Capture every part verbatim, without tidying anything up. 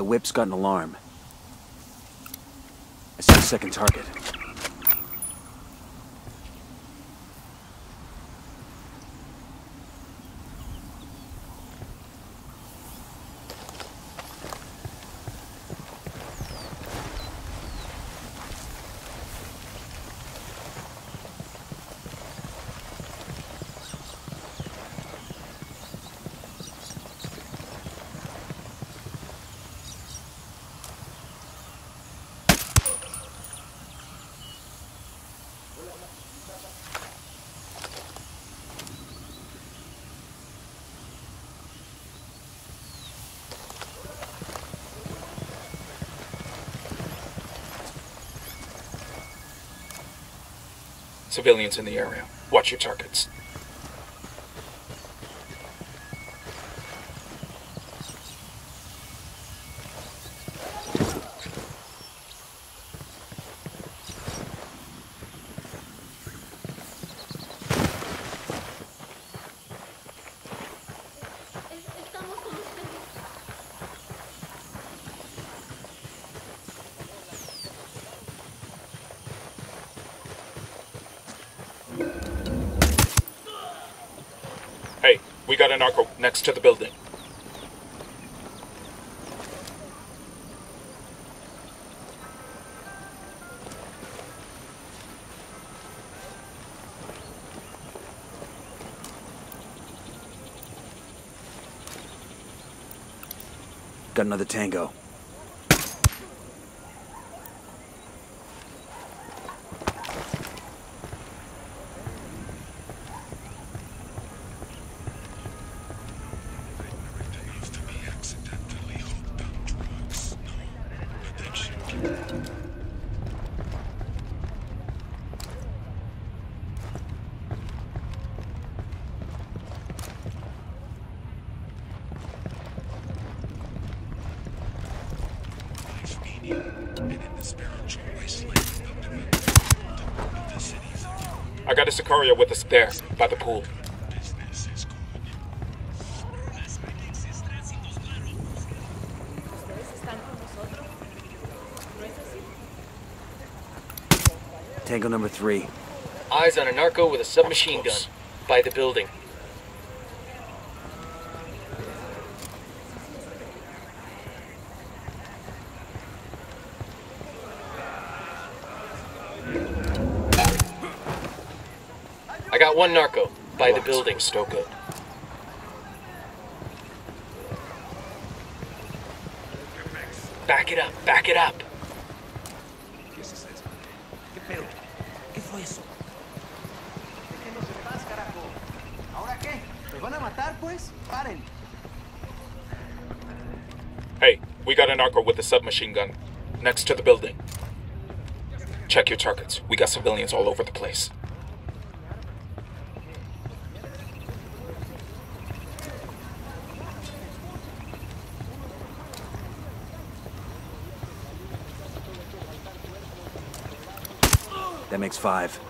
That whip's got an alarm. I see a second target. Civilians in the area. Watch your targets. We got an narco next to the building. Got another tango. I got a Sicario with us there, by the pool. Tango number three. Eyes on a narco with a submachine gun, by the building. Got one narco by the building. Still good. Back it up, back it up. Hey, we got a narco with a submachine gun next to the building. Check your targets. We got civilians all over the place. That makes five.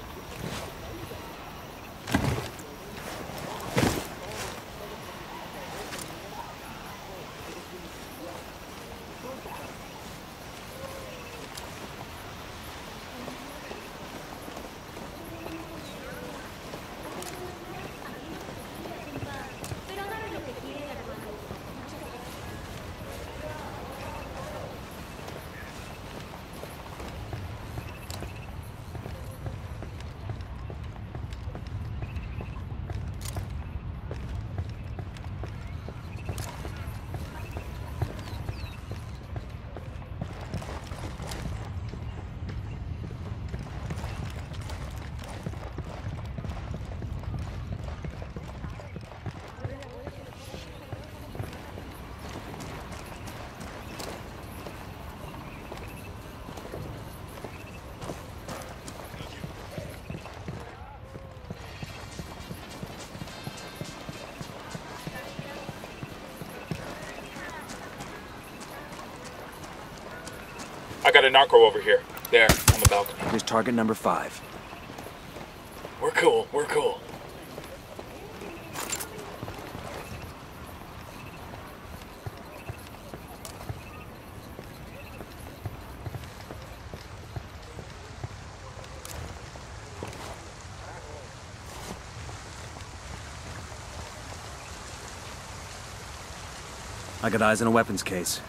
I got a narco over here, there, on the balcony. Here's target number five. We're cool, we're cool. I got eyes on a weapons case.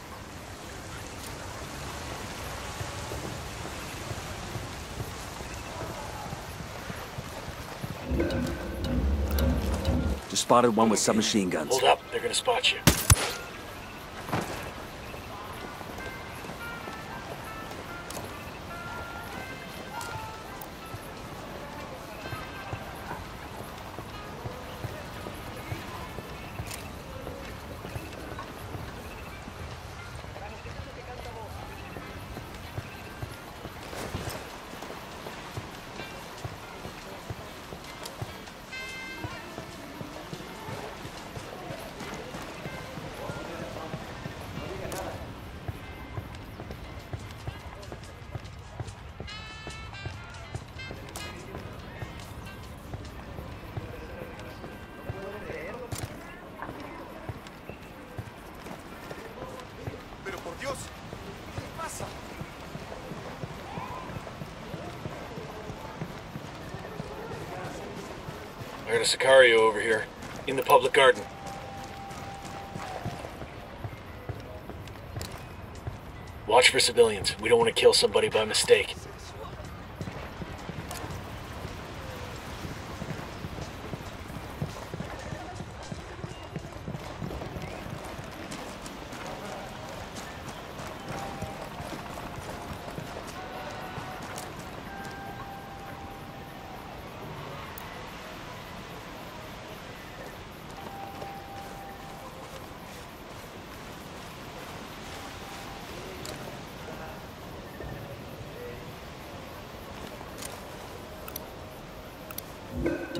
Just spotted one with submachine guns. Hold up, they're gonna spot you. I heard a Sicario over here, in the public garden. Watch for civilians. We don't want to kill somebody by mistake.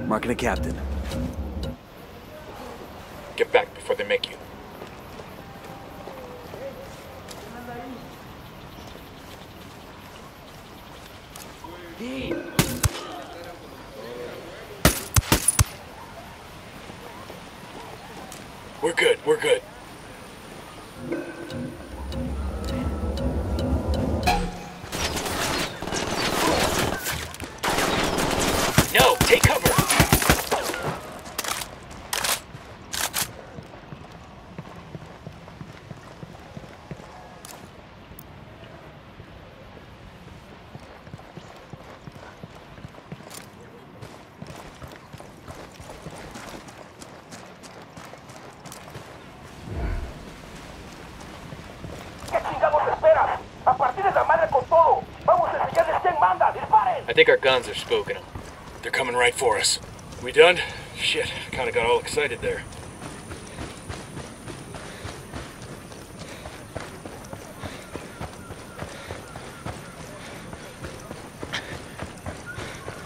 Marking a captain. Get back before they make you. We're good, we're good. No, take cover! I think our guns are spooking them. They're coming right for us. We done? Shit, I kinda got all excited there.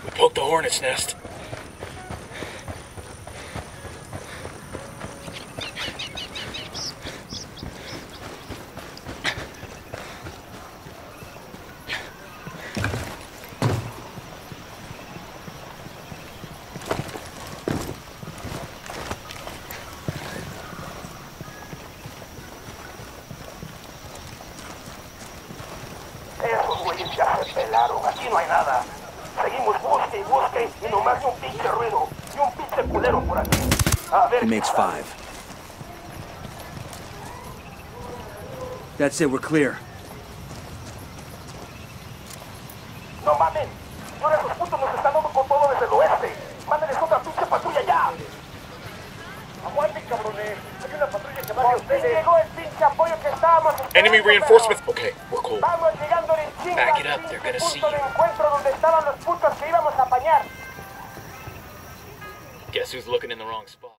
We poked the hornet's nest. Ya se pelaron, aquí no hay nada. Seguimos busque y busque y nomás un pinche ruido y un pinche culero por aquí. A ver. It makes five. That's it, we're clear. No mamen, ahora esos putos nos están dando con todo desde el oeste. Mándenles otra pinche patrulla ya. Aguanten, cabrones. Hay una patrulla que va a ustedes. Llegó el pinche apoyo que estábamos. Enemy reinforcements. Okay, we're cool. Back it up, they're gonna see you. Guess who's looking in the wrong spot?